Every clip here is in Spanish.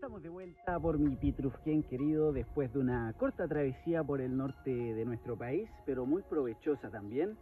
Estamos de vuelta por mi Pitrufquén querido, después de una corta travesía por el norte de nuestro país, pero muy provechosa también.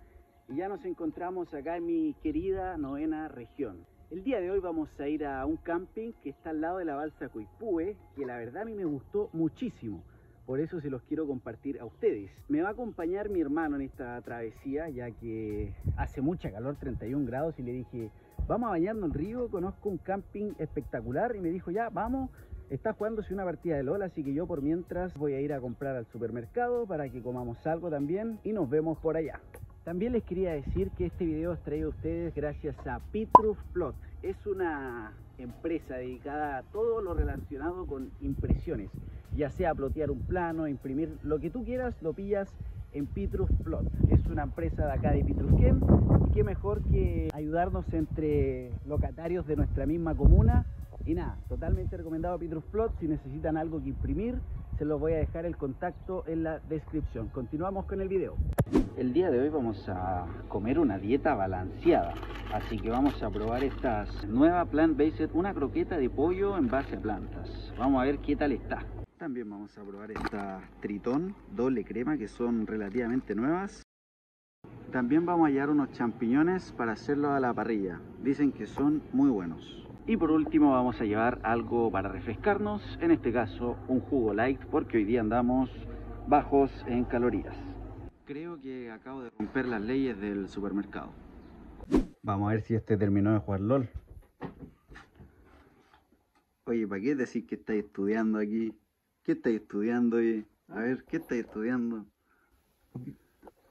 Y ya nos encontramos acá en mi querida novena región. El día de hoy vamos a ir a un camping que está al lado de la Balsa Cuipúe, que la verdad a mí me gustó muchísimo. Por eso se los quiero compartir a ustedes. Me va a acompañar mi hermano en esta travesía, ya que hace mucha calor, 31 grados, y le dije, vamos a bañarnos al río, conozco un camping espectacular, y me dijo, ya, vamos, está jugándose una partida de LOL, así que yo por mientras voy a ir a comprar al supermercado para que comamos algo también, y nos vemos por allá. También les quería decir que este video es traído a ustedes gracias a PitrufPlot. Es una empresa dedicada a todo lo relacionado con impresiones, ya sea plotear un plano, imprimir, lo que tú quieras, lo pillas en PitrufPlot. Es una empresa de acá de Pitrufquén, y qué mejor que ayudarnos entre locatarios de nuestra misma comuna. Y nada, totalmente recomendado PitrufPlot. Si necesitan algo que imprimir, se los voy a dejar el contacto en la descripción. Continuamos con el video. El día de hoy vamos a comer una dieta balanceada, así que vamos a probar estas nuevas plant-based, una croqueta de pollo en base a plantas. Vamos a ver qué tal está. También vamos a probar esta tritón doble crema, que son relativamente nuevas. También vamos a hallar unos champiñones para hacerlo a la parrilla. Dicen que son muy buenos. Y por último vamos a llevar algo para refrescarnos, en este caso un jugo light, porque hoy día andamos bajos en calorías. Creo que acabo de romper las leyes del supermercado. Vamos a ver si este terminó de jugar LOL. Oye, ¿para qué decir que estáis estudiando aquí? ¿Qué estáis estudiando, oye? A ver, ¿qué estáis estudiando?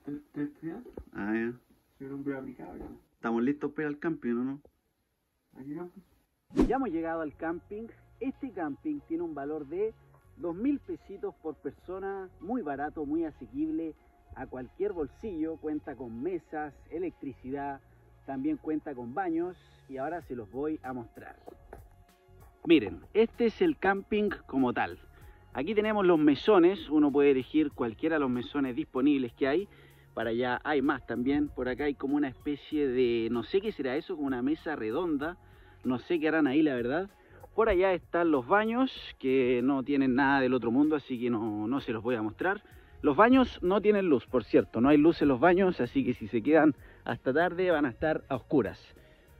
¿Estás estudiando? Ah, ya. Soy un hombre aplicable. ¿Estamos listos para ir al camping o no? ¿Aquí no? Ya hemos llegado al camping. Este camping tiene un valor de 2.000 pesitos por persona. Muy barato, muy asequible a cualquier bolsillo. Cuenta con mesas, electricidad, también cuenta con baños. Y ahora se los voy a mostrar. Miren, este es el camping como tal. Aquí tenemos los mesones, uno puede elegir cualquiera de los mesones disponibles que hay. Para allá hay más también, por acá hay como una especie de, no sé qué será eso, como una mesa redonda. No sé qué harán ahí, la verdad. Por allá están los baños, que no tienen nada del otro mundo, así que no se los voy a mostrar. Los baños no tienen luz, por cierto, no hay luz en los baños, así que si se quedan hasta tarde van a estar a oscuras.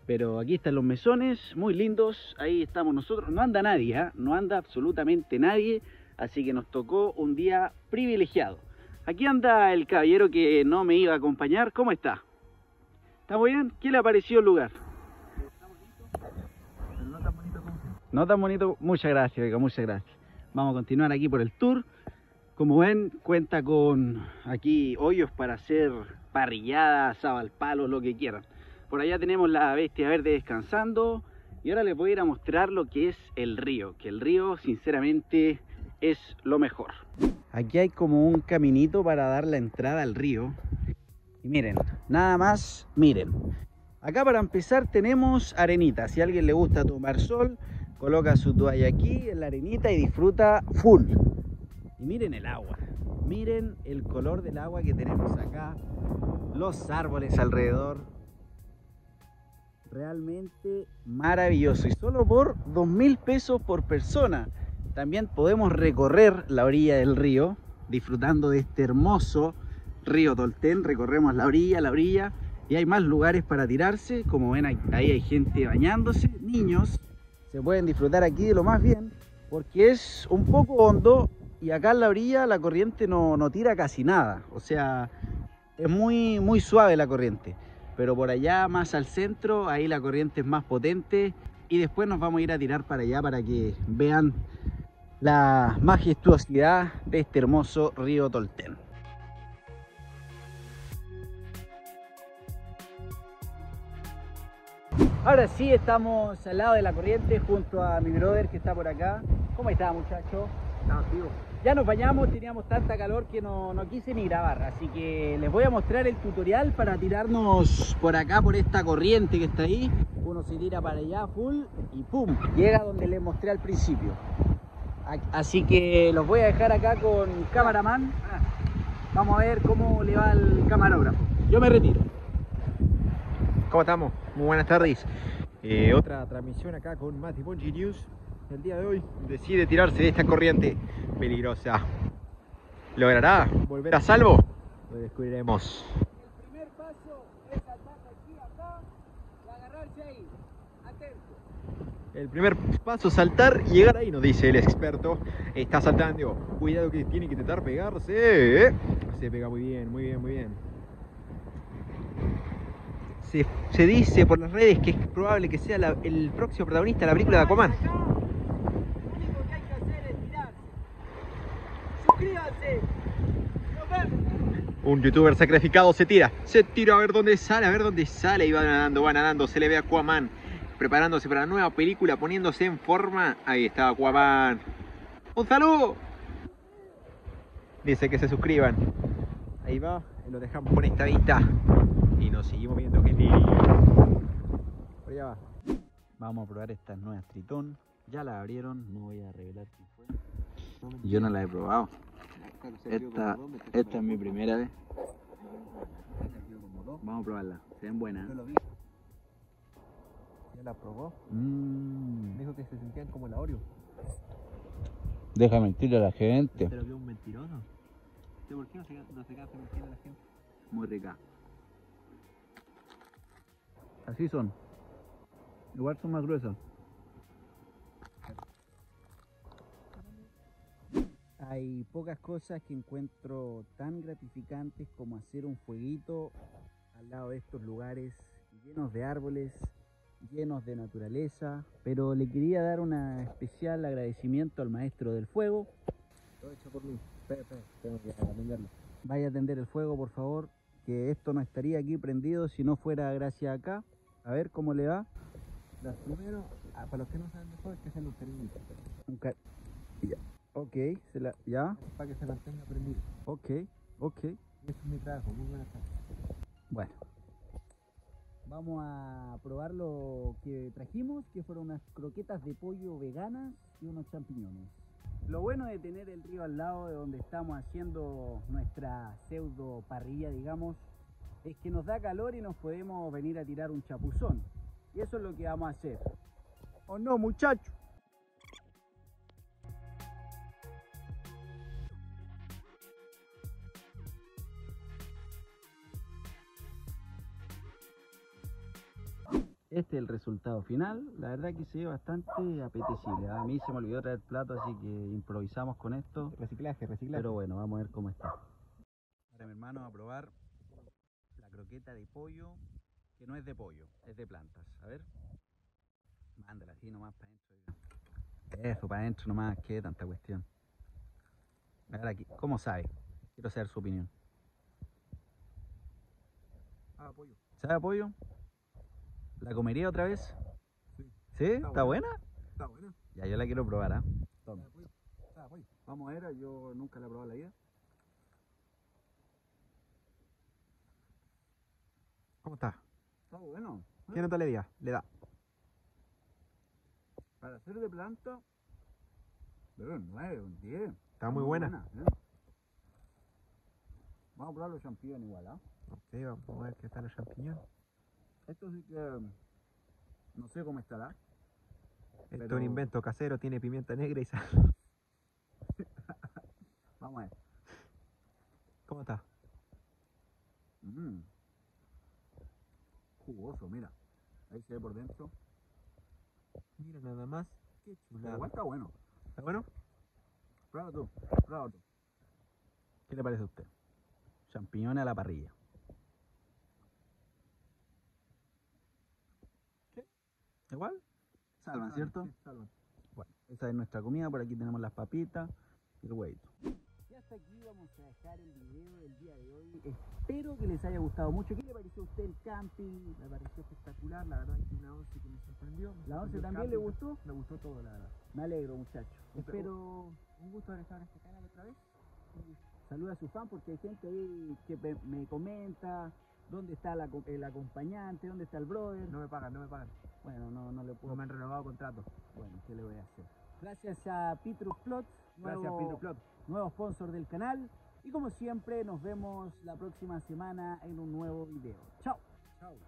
Pero aquí están los mesones, muy lindos, ahí estamos nosotros. No anda nadie, ¿eh? No anda absolutamente nadie. Así que nos tocó un día privilegiado. Aquí anda el caballero que no me iba a acompañar. ¿Cómo está? ¿Está muy bien? ¿Qué le ha parecido el lugar? Está bonito, pero no tan bonito como usted. No tan bonito. Muchas gracias, Vega, muchas gracias. Vamos a continuar aquí por el tour. Como ven, cuenta con aquí hoyos para hacer parrilladas, asado al palo, lo que quieran. Por allá tenemos la bestia verde descansando. Y ahora les voy a ir a mostrar lo que es el río. Que el río, sinceramente, es lo mejor. Aquí hay como un caminito para dar la entrada al río. Y miren, nada más, miren. Acá para empezar tenemos arenita. Si a alguien le gusta tomar sol, coloca su toalla aquí en la arenita y disfruta full. Y miren el agua. Miren el color del agua que tenemos acá. Los árboles alrededor. Realmente maravilloso. Y solo por 2.000 pesos por persona. También podemos recorrer la orilla del río, disfrutando de este hermoso río Tolten. Recorremos la orilla, y hay más lugares para tirarse. Como ven, ahí hay gente bañándose, niños. Se pueden disfrutar aquí de lo más bien, porque es un poco hondo, y acá en la orilla la corriente no tira casi nada. O sea, es muy, muy suave la corriente. Pero por allá, más al centro, ahí la corriente es más potente. Y después nos vamos a ir a tirar para allá para que vean la majestuosidad de este hermoso río Tolten. Ahora sí, estamos al lado de la corriente junto a mi brother que está por acá. ¿Cómo está, muchacho? Estamos vivos. Ya nos bañamos, teníamos tanta calor que no quise ni grabar. Así que les voy a mostrar el tutorial para tirarnos por acá, por esta corriente que está ahí. Uno se tira para allá full y ¡pum! Llega donde les mostré al principio. Así que los voy a dejar acá con cameraman. Vamos a ver cómo le va al camarógrafo. Yo me retiro. ¿Cómo estamos? Muy buenas tardes. Otra transmisión acá con MatiMonyi News. el día de hoy decide tirarse de esta corriente peligrosa. ¿Logrará volver a salvo? Lo descubriremos. El primer paso es saltar aquí acá y agarrarse ahí. Atento. El primer paso es saltar y llegar ahí, nos dice el experto. Está saltando. Cuidado que tiene que intentar pegarse. Se pega muy bien, muy bien, muy bien. Se dice por las redes que es probable que sea el próximo protagonista de la película de Aquaman. Acá, lo único que hay que hacer es tirarse. Suscríbanse. Nos vemos. Un youtuber sacrificado se tira a ver dónde sale y va nadando, se le ve a Aquaman preparándose para la nueva película, poniéndose en forma. Ahí está Aquaman. ¡Un saludo! Dice que se suscriban. Ahí va, lo dejamos por esta vista. Y nos seguimos viendo, gente. Por allá va. Vamos a probar estas nuevas Tritón. Ya las abrieron, no voy a revelar quién fue. Yo no las he probado. Esta es mi primera vez. Vamos a probarla, se ven buenas. ¿Ya la probó? Dijo que se sentían como la Oreo. Deja mentir a la gente. ¿Pero que es un mentiroso? ¿Por qué no se cansa mentir a la gente? Muy rica. Así son, igual son más gruesas. Hay pocas cosas que encuentro tan gratificantes como hacer un fueguito al lado de estos lugares llenos de árboles, llenos de naturaleza, pero le quería dar un especial agradecimiento al maestro del fuego. Todo hecho por mí, espera, tengo que atenderlo. Vaya a atender el fuego, por favor, que esto no estaría aquí prendido si no fuera gracias a acá. A ver cómo le va. Primero, para los que no saben mejor, es que se lo permite. Ok, ya. Para que se mantenga prendido. Ok. Eso es mi trabajo, muy buenas tardes. Bueno. Vamos a probar lo que trajimos, que fueron unas croquetas de pollo veganas y unos champiñones. Lo bueno de tener el río al lado de donde estamos haciendo nuestra pseudo parrilla, digamos, es que nos da calor y nos podemos venir a tirar un chapuzón. Y eso es lo que vamos a hacer. ¿O no, muchachos? Este es el resultado final. La verdad que se ve bastante apetecible. A mí se me olvidó traer plato, así que improvisamos con esto. Reciclaje. Pero bueno, vamos a ver cómo está. Ahora mi hermano va a probar la croqueta de pollo, que no es de pollo, es de plantas. A ver. Mándala así nomás para adentro. Eso, para adentro nomás, qué tanta cuestión. Ahora aquí, ¿cómo sabe? Quiero saber su opinión. Ah, pollo. ¿Sabe a pollo? ¿La comería otra vez? Sí. ¿Sí? ¿Está buena? Está buena. Ya, yo la quiero probar, ¿ah? Vamos a ver, yo nunca la he probado en la vida. ¿Cómo está? Está bueno. ¿Qué nota le da? Para hacer de planta, pero 9, un 10. Está muy buena. Vamos a probar los champiñones igual, ¿ah? Sí, vamos a ver qué tal los champiñones. Esto sí que no sé cómo estará. Esto es un invento casero, tiene pimienta negra y sal. Vamos a ver. ¿Cómo está? Jugoso, mira. Ahí se ve por dentro. Mira nada más. Qué chulada. Igual está bueno. ¿Está bueno? Prueba tú, prueba tú. ¿Qué le parece a usted? Champiñones a la parrilla. Igual, salvan, ¿cierto? Sí, salvan. Bueno, esa es nuestra comida, por aquí tenemos las papitas y el huevito. Y hasta aquí vamos a dejar el video del día de hoy. Espero que les haya gustado mucho. ¿Qué le pareció a usted el camping? Me pareció espectacular, la verdad es que una 11 que me sorprendió. ¿La 11 también le gustó? Me gustó todo, la verdad. Me alegro, muchachos. Espero... Un gusto haber estado en este canal otra vez. Saluda a sus fans porque hay gente ahí que me comenta... ¿Dónde está el acompañante? ¿Dónde está el brother? No me pagan. Bueno, no le puedo. No me han renovado contrato. Bueno, ¿qué le voy a hacer? Gracias a PitrufPlot. Nuevo sponsor del canal. Y como siempre, nos vemos la próxima semana en un nuevo video. Chao.